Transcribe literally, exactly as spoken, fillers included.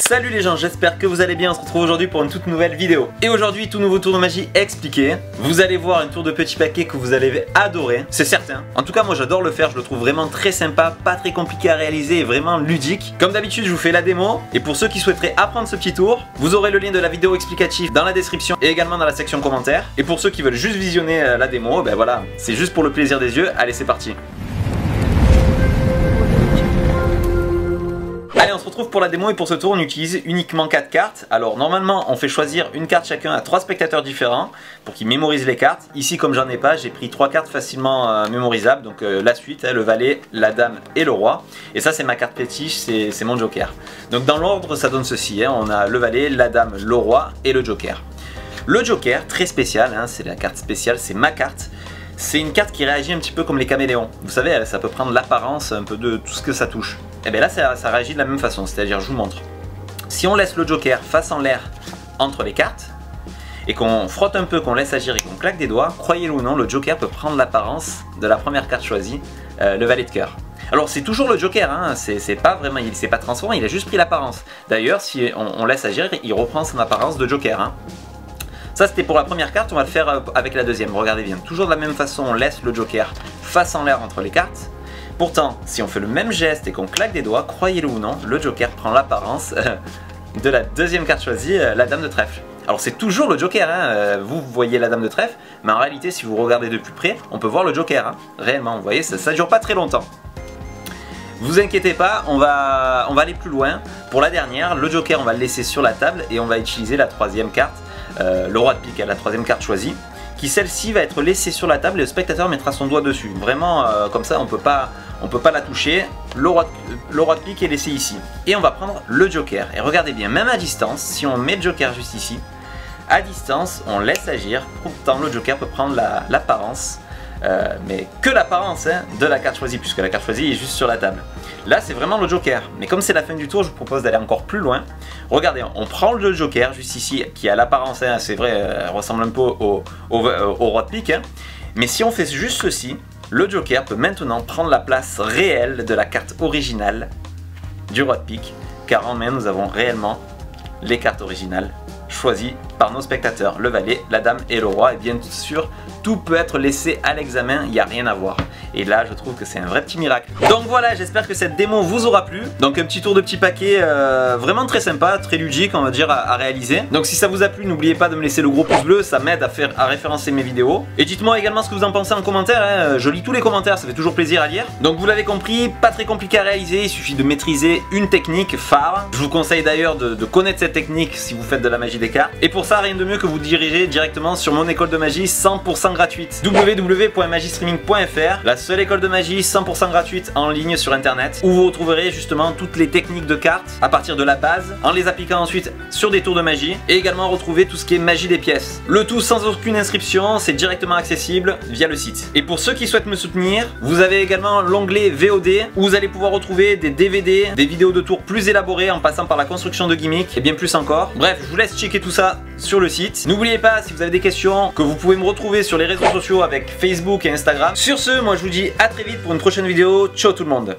Salut les gens, j'espère que vous allez bien, on se retrouve aujourd'hui pour une toute nouvelle vidéo. Et aujourd'hui, tout nouveau tour de magie expliqué. Vous allez voir une tour de petit paquet que vous allez adorer, c'est certain. En tout cas, moi j'adore le faire, je le trouve vraiment très sympa, pas très compliqué à réaliser et vraiment ludique. Comme d'habitude, je vous fais la démo. Et pour ceux qui souhaiteraient apprendre ce petit tour, vous aurez le lien de la vidéo explicative dans la description et également dans la section commentaires. Et pour ceux qui veulent juste visionner la démo, ben voilà, c'est juste pour le plaisir des yeux. Allez, c'est parti. Allez, on se retrouve pour la démo et pour ce tour on utilise uniquement quatre cartes. Alors normalement on fait choisir une carte chacun à trois spectateurs différents pour qu'ils mémorisent les cartes. Ici comme j'en ai pas, j'ai pris trois cartes facilement euh, mémorisables. Donc euh, la suite, hein, le valet, la dame et le roi. Et ça c'est ma carte fétiche, c'est mon joker. Donc dans l'ordre ça donne ceci, hein, on a le valet, la dame, le roi et le joker. Le joker, très spécial, hein, c'est la carte spéciale, c'est ma carte. C'est une carte qui réagit un petit peu comme les caméléons. Vous savez, ça peut prendre l'apparence un peu de tout ce que ça touche. Et bien là, ça, ça réagit de la même façon, c'est-à-dire, je vous montre. Si on laisse le joker face en l'air entre les cartes, et qu'on frotte un peu, qu'on laisse agir et qu'on claque des doigts, croyez-le ou non, le joker peut prendre l'apparence de la première carte choisie, euh, le valet de cœur. Alors c'est toujours le joker, hein, c'est pas vraiment, il s'est pas transformé, il a juste pris l'apparence. D'ailleurs, si on, on laisse agir, il reprend son apparence de joker, hein. Ça c'était pour la première carte, on va le faire avec la deuxième, regardez bien. Toujours de la même façon, on laisse le joker face en l'air entre les cartes. Pourtant, si on fait le même geste et qu'on claque des doigts, croyez-le ou non, le joker prend l'apparence de la deuxième carte choisie, la dame de trèfle. Alors c'est toujours le joker, hein. Vous voyez la dame de trèfle, mais en réalité si vous regardez de plus près, on peut voir le joker, hein. Réellement, vous voyez, ça ne dure pas très longtemps. Vous inquiétez pas, on va, on va aller plus loin. Pour la dernière, le joker on va le laisser sur la table et on va utiliser la troisième carte. Euh, le roi de pique, la troisième carte choisie, qui celle-ci va être laissée sur la table et le spectateur mettra son doigt dessus. Vraiment, euh, comme ça on peut pas, on peut pas la toucher. Le roi, de, le roi de pique est laissé ici. Et on va prendre le joker. Et regardez bien, même à distance, si on met le joker juste ici, à distance, on laisse agir. Pourtant, le joker peut prendre l'apparence, la, euh, mais que l'apparence hein, de la carte choisie, puisque la carte choisie est juste sur la table. Là, c'est vraiment le joker. Mais comme c'est la fin du tour, je vous propose d'aller encore plus loin. Regardez, on prend le joker, juste ici, qui a l'apparence, hein, c'est vrai, euh, ressemble un peu au, au, au roi de pique. Hein. Mais si on fait juste ceci, le joker peut maintenant prendre la place réelle de la carte originale du roi de pique. Car en main, nous avons réellement les cartes originales choisies par nos spectateurs. Le valet, la dame et le roi. Et bien sûr, tout peut être laissé à l'examen, il n'y a rien à voir. Et là, je trouve que c'est un vrai petit miracle. Donc voilà, j'espère que cette démo vous aura plu. Donc un petit tour de petit paquet euh, vraiment très sympa, très ludique, on va dire, à, à réaliser. Donc si ça vous a plu, n'oubliez pas de me laisser le gros pouce bleu, ça m'aide à faire à référencer mes vidéos. Et dites-moi également ce que vous en pensez en commentaire, hein. Je lis tous les commentaires, ça fait toujours plaisir à lire. Donc vous l'avez compris, pas très compliqué à réaliser, il suffit de maîtriser une technique phare. Je vous conseille d'ailleurs de, de connaître cette technique si vous faites de la magie des cartes. Et pour ça, rien de mieux que vous diriger directement sur mon école de magie cent pour cent gratuite, w w w point magiestreaming point f r, la seule école de magie cent pour cent gratuite en ligne sur internet, où vous retrouverez justement toutes les techniques de cartes à partir de la base, en les appliquant ensuite sur des tours de magie, et également retrouver tout ce qui est magie des pièces. Le tout sans aucune inscription, c'est directement accessible via le site. Et pour ceux qui souhaitent me soutenir, vous avez également l'onglet V O D, où vous allez pouvoir retrouver des D V D, des vidéos de tours plus élaborées en passant par la construction de gimmicks, et bien plus encore. Bref, je vous laisse checker tout ça sur le site. N'oubliez pas, si vous avez des questions, que vous pouvez me retrouver sur les réseaux sociaux avec Facebook et Instagram. Sur ce, moi je vous dis à très vite pour une prochaine vidéo. Ciao tout le monde!